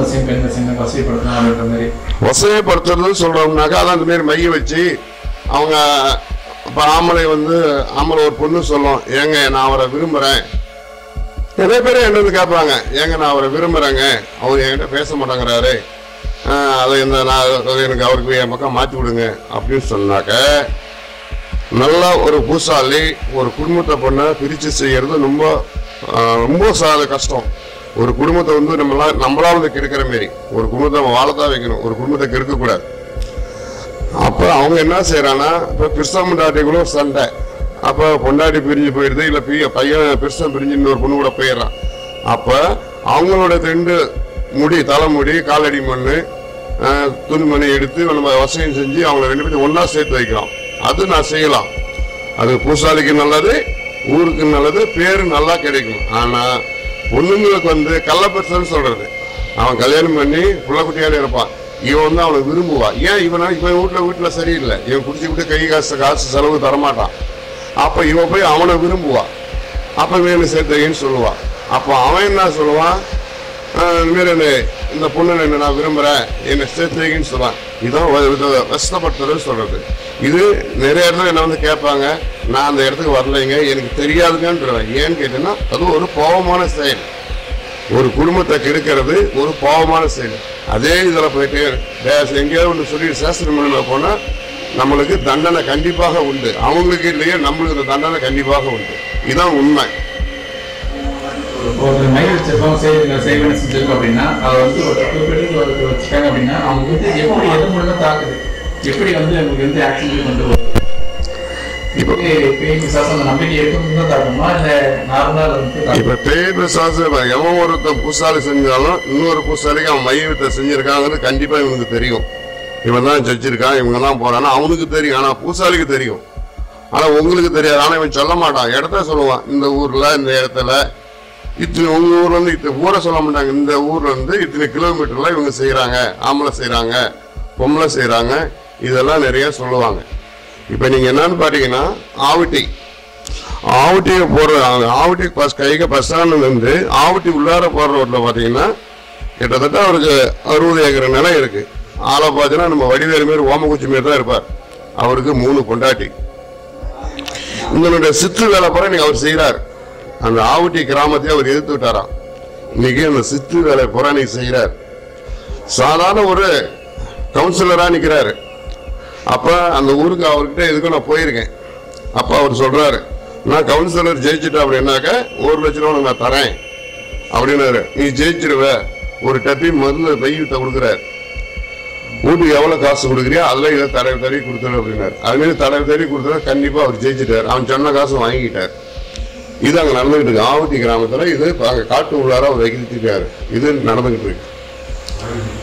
வசைப்படுத்துறது சொல்றோம்னாக்கா அதான் அந்த மாதிரி மைய வச்சு அவங்க இப்போ ஆம்பளை வந்து ஆம்பளை ஒரு பொண்ணு சொல்லும், ஏங்க நான் அவரை விரும்புகிறேன். நிறைய பேர் என்னது கேட்பாங்க, ஏங்க நான் அவரை விரும்புகிறேங்க, அவர் என்கிட்ட பேச மாட்டேங்கிறாரு, அதை இந்த நான் எனக்கு அவருக்கு என் பக்கம் மாற்றி விடுங்க அப்படின்னு சொன்னாக்க, நல்லா ஒரு பூசாலி ஒரு குடும்பத்தை பொண்ணை பிரித்து செய்கிறது ரொம்ப ரொம்ப கஷ்டம். ஒரு குடும்பத்தை வந்து நம்மளால் வந்து கெடுக்கிற மாரி ஒரு குடும்பத்தை நம்ம வாழத்தான் வைக்கணும், ஒரு குடும்பத்தை கெடுக்கக்கூடாது. அப்போ அவங்க என்ன செய்கிறான்னா, இப்போ கிறிஸ்தவ பொண்டாட்டிக்குள்ள சண்டை, அப்போ பொண்டாட்டி பிரிஞ்சு போயிடுது, இல்லை பையன் கிறிஸ்தவம் பிரிஞ்சு இன்னொரு பொண்ணு கூட போயிடுறான். அப்போ அவங்களோட ரெண்டு முடி தலைமுடி காலடி மண் துணிமணி எடுத்து நம்ம வசதியும் செஞ்சு அவங்கள ரெண்டு பேரும் ஒன்றா சேர்த்து வைக்கிறோம். அது நான் செய்யலாம், அது பூசாலிக்கு நல்லது, ஊருக்கு நல்லது, பேர் நல்லா கிடைக்கும். ஆனால் பொண்ணுங்களுக்கு வந்து கள்ளப்பெருசன்னு சொல்கிறது, அவன் கல்யாணம் பண்ணி புள்ளக்குட்டியாலே இருப்பான், இவன் வந்து அவளை விரும்புவா. ஏன் இவனா, இவன் வீட்டில் சரியில்லை, இவன் குடிச்சு விட்டு கை காசு செலவு தரமாட்டான், அப்போ இவன் போய் அவனை விரும்புவா, அப்போ வேணு சேர்த்தேன்னு சொல்லுவான். அப்போ அவன் என்ன சொல்லுவான், இனிமேல் இந்த பொண்ணு என்ன நான் விரும்புகிறேன், என்னை சேர்த்தேன்னு சொல்லுவான். இதான் வசப்படுத்துறதுன்னு சொல்கிறது. இது நிறைய இடத்துல என்ன வந்து கேட்பாங்க, நான் அந்த இடத்துக்கு வரலைங்க, எனக்கு தெரியாதுங்கன்றேன். ஏன்னு கேட்டேன்னா அது ஒரு கோபமான செயல், ஒரு குடும்பத்தை கெடுக்கிறது ஒரு பாவமான செயல். அதே இதில் போயிட்டு எங்கேயாவது ஒன்று சொல்லிட்டு சாஸ்திர மொழியில் போனால் நம்மளுக்கு தண்டனை கண்டிப்பாக உண்டு, அவங்களுக்கு இல்லையே நம்மளுக்கு தண்டனை கண்டிப்பாக உண்டு. இதுதான் உண்மை. ஒரு மயில் சிற்பம் செய்வன செஞ்சிருக்கோம் அப்படின்னா அதை வந்து வச்சுட்டாங்க அப்படின்னா அவங்க வந்து எப்படி எது மூலமாக தாக்குது, எப்படி வந்து அவங்களுக்கு வந்து ஆக்சிடென்ட் கொண்டு வரும். இப்போ பேய் பிசாசம் எவன் ஒருத்தன் பூசாலி செஞ்சாலும் இன்னொரு பூசாலிக்கு அவன் மையத்தை செஞ்சிருக்காங்கன்னு கண்டிப்பா இவனுக்கு தெரியும். இவன் தான் ஜெயிச்சிருக்கான், இவங்க தான் போறானா, அவனுக்கு தெரியும். ஆனா பூசாலிக்கு தெரியும், ஆனா உங்களுக்கு தெரியாது. ஆனா இவன் சொல்ல மாட்டான், இடத்த சொல்லுவான். இந்த ஊர்ல இந்த இடத்துல இத்தனை, உங்க ஊர்ல இருந்து இத்தனை ஊரை சொல்ல மாட்டாங்க, இந்த ஊர்ல இருந்து இத்தனை கிலோமீட்டர்ல இவங்க செய்யறாங்க, ஆம்பளை செய்யறாங்க, பொம்பளை செய்யறாங்க, இதெல்லாம் நிறைய சொல்லுவாங்க. இப்போ நீங்கள் என்னன்னு பார்த்தீங்கன்னா ஆவட்டி ஆவட்டியை போடுற ஆவட்டி பஸ் கைக்கு பஸ்ஸான வந்து ஆவட்டி உள்ளார போடுற ரோட்டில் பார்த்தீங்கன்னா கிட்டத்தட்ட அவருக்கு 60 ஏக்கர் நிலம் இருக்குது. ஆளை பார்த்தீங்கன்னா நம்ம வடிவேறு மாரி ஓமக்குச்சி மாரி தான் இருப்பார். அவருக்கு 3 பொண்டாட்டி. உங்களுடைய சித்து வேலை போகிற இன்னைக்கு அவர் செய்கிறார். அந்த ஆவட்டி கிராமத்தையும் அவர் எதிர்த்து விட்டாராம். இன்றைக்கி அந்த சித்து வேலை போகிற இன்னைக்கு செய்கிறார். சாதாரண ஒரு கவுன்சிலராக நிற்கிறாரு. அப்போ அந்த ஊருக்கு அவர்கிட்ட எதுக்கும் நான் போயிருக்கேன். அப்போ அவர் சொல்கிறாரு, நான் கவுன்சிலர் ஜெயிச்சுட்டேன் அப்படின்னாக்க 1 லட்சம் ரூபா நான் தரேன் அப்படின்னாரு. நீ ஜெயிச்சிருவ, ஒரு டப்பி மருந்து பையிட்ட கொடுக்குறாரு. வீட்டுக்கு எவ்வளோ காசு கொடுக்குறியா அதில் இதை தடவை தடவை கொடுத்துரு அப்படின்னாரு. அதுமாரி தடவை தடவை கொடுத்துரு, கண்டிப்பாக அவர் ஜெயிச்சிட்டார், அவன் சொன்ன காசு வாங்கிக்கிட்டார். இது அங்கே நடந்துகிட்டு இருக்கு ஆவட்டி கிராமத்தில். இது அங்கே காட்டு உள்ளார அவர் வைக்கிட்டாரு. இது நடந்துகிட்டு இருக்கு.